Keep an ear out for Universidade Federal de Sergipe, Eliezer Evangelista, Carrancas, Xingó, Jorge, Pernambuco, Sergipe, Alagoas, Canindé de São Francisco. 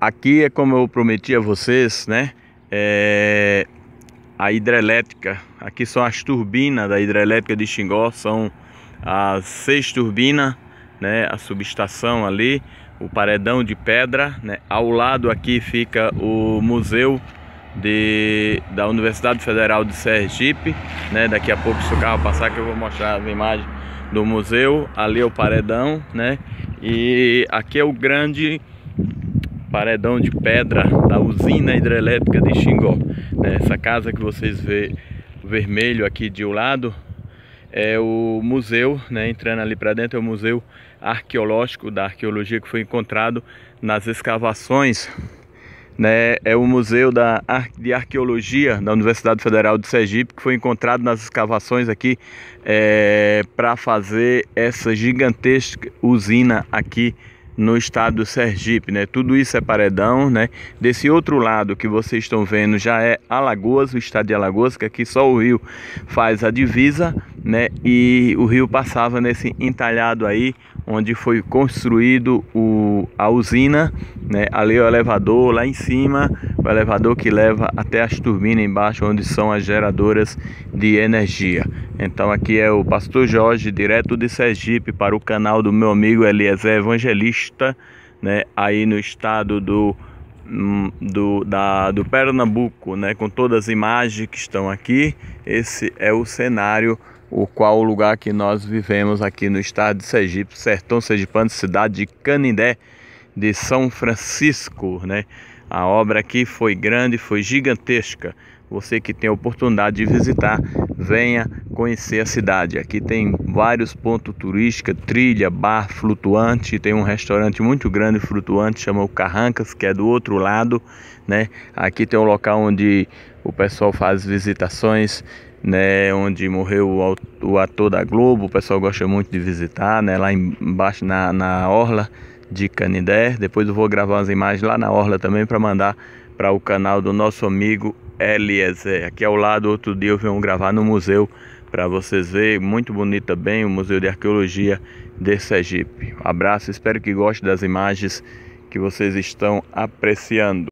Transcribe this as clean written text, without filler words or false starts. Aqui é como eu prometi a vocês, né? A hidrelétrica. Aqui são as turbinas da hidrelétrica de Xingó. São as 6 turbinas, né? A subestação ali, o paredão de pedra, né? Ao lado aqui fica o museu da Universidade Federal de Sergipe, né? Daqui a pouco, se o carro passar, que eu vou mostrar a imagem do museu. Ali é o paredão, né? E aqui é o grande paredão de pedra da usina hidrelétrica de Xingó, né? Essa casa que vocês vê vermelho aqui de um lado é o museu, né? Entrando ali para dentro é o museu arqueológico, da arqueologia que foi encontrado nas escavações, né? É o museu de arqueologia da Universidade Federal de Sergipe, que foi encontrado nas escavações aqui para fazer essa gigantesca usina aqui no estado do Sergipe, né? Tudo isso é paredão, né? Desse outro lado que vocês estão vendo já é Alagoas, o estado de Alagoas, que aqui só o rio faz a divisa, né? E o rio passava nesse entalhado aí, onde foi construído a usina, né? Ali é o elevador, lá em cima, o elevador que leva até as turbinas embaixo, onde são as geradoras de energia. Então aqui é o pastor Jorge, direto de Sergipe, para o canal do meu amigo Eliezer Evangelista, né, aí no estado do Pernambuco, né, com todas as imagens que estão aqui. Esse é o cenário, o lugar que nós vivemos aqui no estado de Sergipe, sertão sergipano, cidade de Canindé de São Francisco, né? A obra aqui foi grande, foi gigantesca. Você que tem a oportunidade de visitar, venha conhecer a cidade. Aqui tem vários pontos turísticos, trilha, bar flutuante, tem um restaurante muito grande flutuante, chama o Carrancas, que é do outro lado, né? Aqui tem um local onde o pessoal faz visitações, né? Onde morreu o ator da Globo, o pessoal gosta muito de visitar, né? Lá embaixo na orla de Canindé. Depois eu vou gravar umas imagens lá na orla também para mandar para o canal do nosso amigo Eliezer. Aqui ao lado, outro dia eu venho gravar no museu para vocês verem, muito bonito também, o Museu de Arqueologia de Sergipe. Um abraço, espero que gostem das imagens que vocês estão apreciando.